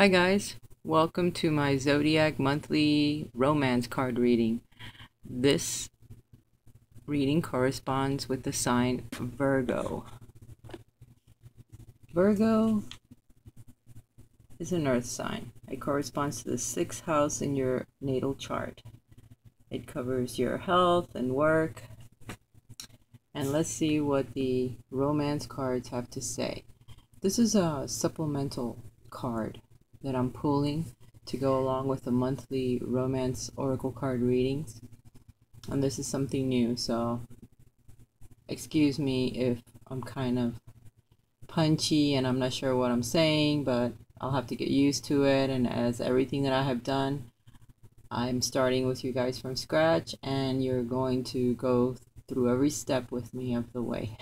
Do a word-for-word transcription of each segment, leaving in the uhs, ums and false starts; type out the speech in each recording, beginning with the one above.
Hi guys, welcome to my Zodiac Monthly Romance Card Reading. This reading corresponds with the sign Virgo. Virgo is an earth sign. It corresponds to the sixth house in your natal chart. It covers your health and work. And let's see what the romance cards have to say. This is a supplemental card that I'm pulling to go along with the monthly romance oracle card readings, and this is something new, so excuse me if I'm kind of punchy and I'm not sure what I'm saying, but I'll have to get used to it. And as everything that I have done, I'm starting with you guys from scratch, and you're going to go through every step with me of the way.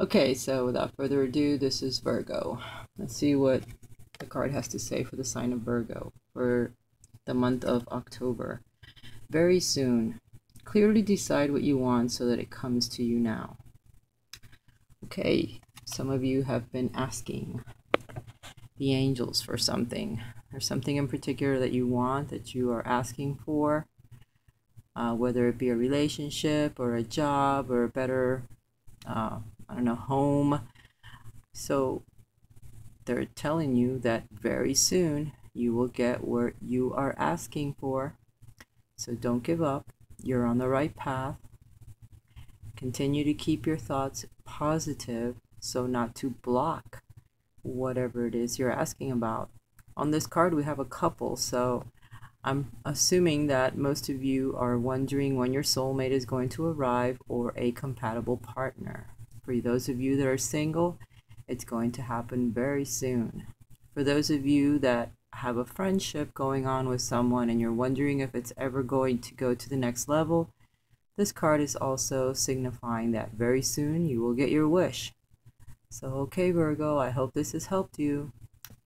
Okay, so without further ado, this is Virgo. Let's see what the card has to say for the sign of Virgo for the month of October. Very soon. Clearly decide what you want so that it comes to you now. Okay, some of you have been asking the angels for something. There's something in particular that you want, that you are asking for, uh, whether it be a relationship or a job or a better, uh, I don't know, home. So they're telling you that very soon you will get what you are asking for. So don't give up. You're on the right path. Continue to keep your thoughts positive so not to block whatever it is you're asking about. On this card we have a couple, so I'm assuming that most of you are wondering when your soulmate is going to arrive, or a compatible partner. For those of you that are single, it's going to happen very soon. For those of you that have a friendship going on with someone and you're wondering if it's ever going to go to the next level, this card is also signifying that very soon you will get your wish. So okay Virgo, I hope this has helped you.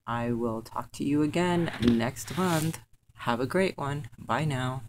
I will talk to you again next month. Have a great one. Bye now.